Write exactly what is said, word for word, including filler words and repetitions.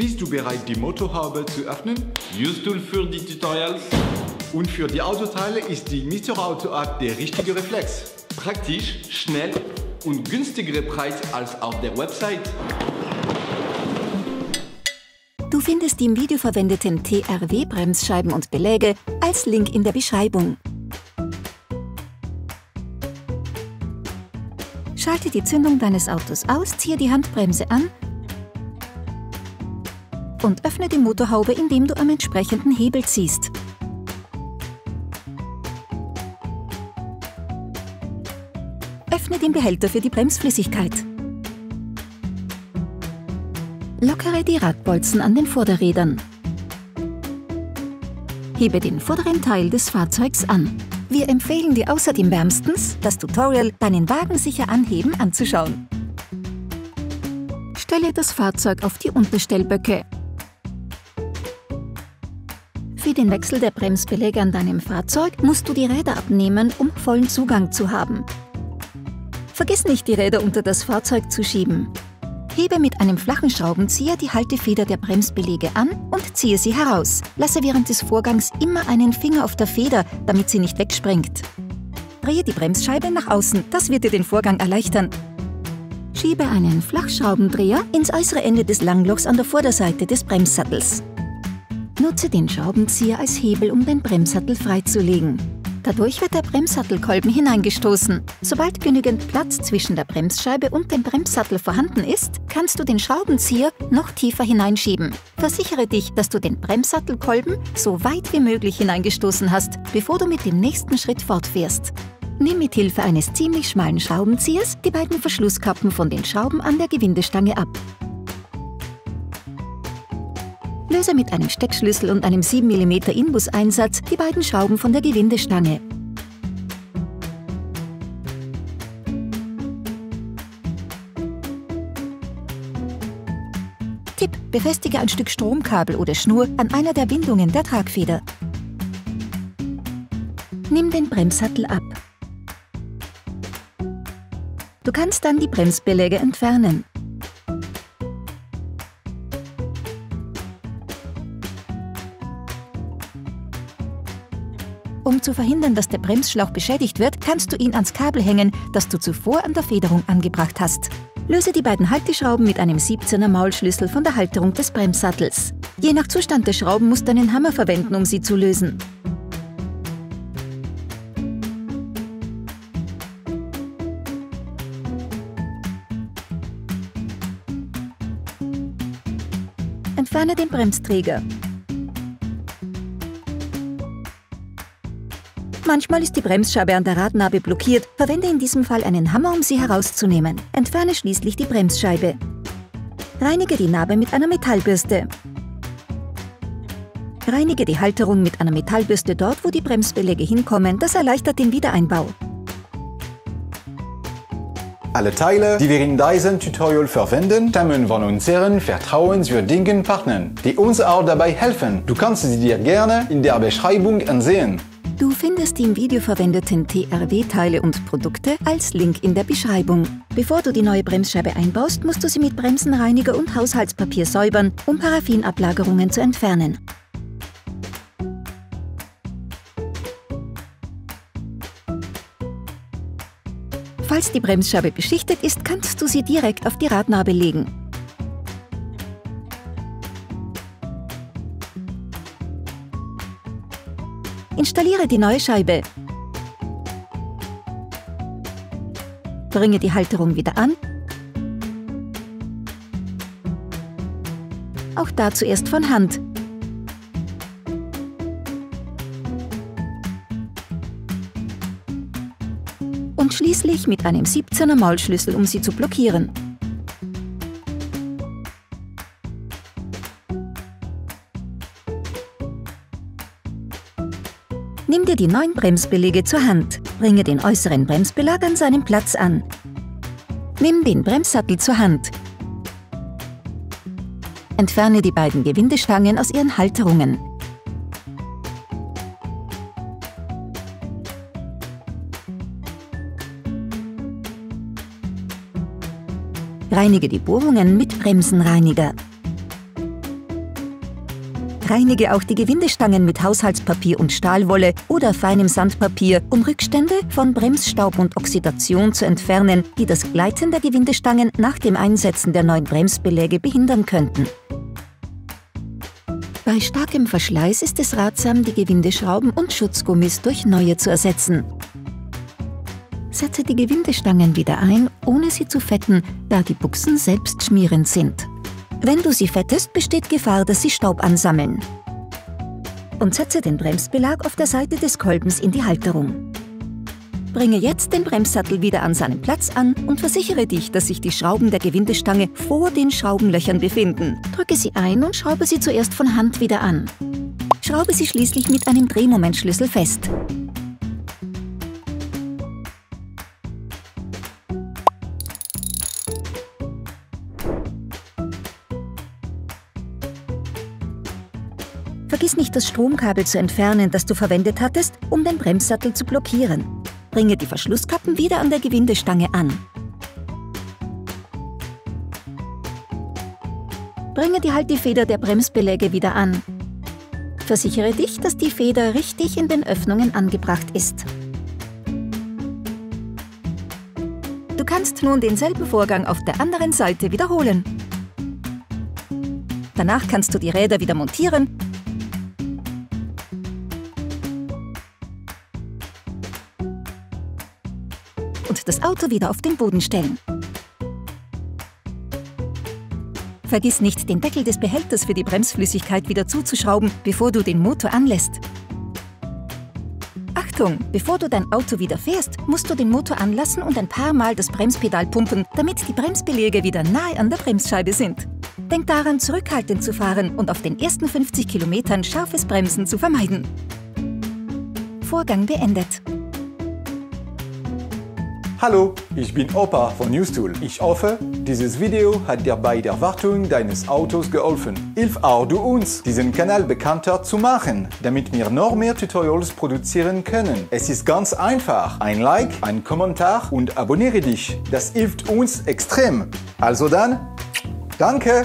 Bist du bereit, die Motorhaube zu öffnen? UseTool für die Tutorials. Und für die Autoteile ist die Mister Auto App der richtige Reflex. Praktisch, schnell und günstigere Preis als auf der Website. Du findest die im Video verwendeten T R W-Bremsscheiben und Beläge als Link in der Beschreibung. Schalte die Zündung deines Autos aus, ziehe die Handbremse an und öffne die Motorhaube, indem du am entsprechenden Hebel ziehst. Öffne den Behälter für die Bremsflüssigkeit. Lockere die Radbolzen an den Vorderrädern. Hebe den vorderen Teil des Fahrzeugs an. Wir empfehlen dir außerdem wärmstens, das Tutorial "Deinen Wagen sicher anheben" anzuschauen. Stelle das Fahrzeug auf die Unterstellböcke. Für den Wechsel der Bremsbeläge an deinem Fahrzeug musst du die Räder abnehmen, um vollen Zugang zu haben. Vergiss nicht, die Räder unter das Fahrzeug zu schieben. Hebe mit einem flachen Schraubenzieher die Haltefeder der Bremsbeläge an und ziehe sie heraus. Lasse während des Vorgangs immer einen Finger auf der Feder, damit sie nicht wegspringt. Drehe die Bremsscheibe nach außen, das wird dir den Vorgang erleichtern. Schiebe einen Flachschraubendreher ins äußere Ende des Langlochs an der Vorderseite des Bremssattels. Nutze den Schraubenzieher als Hebel, um den Bremssattel freizulegen. Dadurch wird der Bremssattelkolben hineingestoßen. Sobald genügend Platz zwischen der Bremsscheibe und dem Bremssattel vorhanden ist, kannst du den Schraubenzieher noch tiefer hineinschieben. Versichere dich, dass du den Bremssattelkolben so weit wie möglich hineingestoßen hast, bevor du mit dem nächsten Schritt fortfährst. Nimm mit Hilfe eines ziemlich schmalen Schraubenziehers die beiden Verschlusskappen von den Schrauben an der Gewindestange ab. Löse mit einem Steckschlüssel und einem sieben Millimeter Inbus-Einsatz die beiden Schrauben von der Gewindestange. Tipp: Befestige ein Stück Stromkabel oder Schnur an einer der Windungen der Tragfeder. Nimm den Bremssattel ab. Du kannst dann die Bremsbeläge entfernen. Um zu verhindern, dass der Bremsschlauch beschädigt wird, kannst du ihn ans Kabel hängen, das du zuvor an der Federung angebracht hast. Löse die beiden Halteschrauben mit einem siebzehner Maulschlüssel von der Halterung des Bremssattels. Je nach Zustand der Schrauben musst du einen Hammer verwenden, um sie zu lösen. Entferne den Bremsträger. Manchmal ist die Bremsscheibe an der Radnabe blockiert. Verwende in diesem Fall einen Hammer, um sie herauszunehmen. Entferne schließlich die Bremsscheibe. Reinige die Nabe mit einer Metallbürste. Reinige die Halterung mit einer Metallbürste dort, wo die Bremsbeläge hinkommen. Das erleichtert den Wiedereinbau. Alle Teile, die wir in diesem Tutorial verwenden, stammen von unseren vertrauenswürdigen Partnern, die uns auch dabei helfen. Du kannst sie dir gerne in der Beschreibung ansehen. Du findest die im Video verwendeten T R W-Teile und Produkte als Link in der Beschreibung. Bevor du die neue Bremsscheibe einbaust, musst du sie mit Bremsenreiniger und Haushaltspapier säubern, um Paraffinablagerungen zu entfernen. Falls die Bremsscheibe beschichtet ist, kannst du sie direkt auf die Radnabe legen. Installiere die neue Scheibe. Bringe die Halterung wieder an. Auch da zuerst von Hand. Und schließlich mit einem siebzehner Maulschlüssel, um sie zu blockieren. Nimm dir die neuen Bremsbeläge zur Hand. Bringe den äußeren Bremsbelag an seinen Platz an. Nimm den Bremssattel zur Hand. Entferne die beiden Gewindestangen aus ihren Halterungen. Reinige die Bohrungen mit Bremsenreiniger. Reinige auch die Gewindestangen mit Haushaltspapier und Stahlwolle oder feinem Sandpapier, um Rückstände von Bremsstaub und Oxidation zu entfernen, die das Gleiten der Gewindestangen nach dem Einsetzen der neuen Bremsbeläge behindern könnten. Bei starkem Verschleiß ist es ratsam, die Gewindeschrauben und Schutzgummis durch neue zu ersetzen. Setze die Gewindestangen wieder ein, ohne sie zu fetten, da die Buchsen selbst schmierend sind. Wenn du sie fettest, besteht Gefahr, dass sie Staub ansammeln. Und setze den Bremsbelag auf der Seite des Kolbens in die Halterung. Bringe jetzt den Bremssattel wieder an seinen Platz an und versichere dich, dass sich die Schrauben der Gewindestange vor den Schraubenlöchern befinden. Drücke sie ein und schraube sie zuerst von Hand wieder an. Schraube sie schließlich mit einem Drehmomentschlüssel fest. Vergiss nicht, das Stromkabel zu entfernen, das du verwendet hattest, um den Bremssattel zu blockieren. Bringe die Verschlusskappen wieder an der Gewindestange an. Bringe die Haltefeder der Bremsbeläge wieder an. Versichere dich, dass die Feder richtig in den Öffnungen angebracht ist. Du kannst nun denselben Vorgang auf der anderen Seite wiederholen. Danach kannst du die Räder wieder montieren und das Auto wieder auf den Boden stellen. Vergiss nicht, den Deckel des Behälters für die Bremsflüssigkeit wieder zuzuschrauben, bevor du den Motor anlässt. Achtung! Bevor du dein Auto wieder fährst, musst du den Motor anlassen und ein paar Mal das Bremspedal pumpen, damit die Bremsbeläge wieder nahe an der Bremsscheibe sind. Denk daran, zurückhaltend zu fahren und auf den ersten fünfzig Kilometern scharfes Bremsen zu vermeiden. Vorgang beendet. Hallo, ich bin Opa von UseTool. Ich hoffe, dieses Video hat dir bei der Wartung deines Autos geholfen. Hilf auch du uns, diesen Kanal bekannter zu machen, damit wir noch mehr Tutorials produzieren können. Es ist ganz einfach. Ein Like, ein Kommentar und abonniere dich. Das hilft uns extrem. Also dann, danke!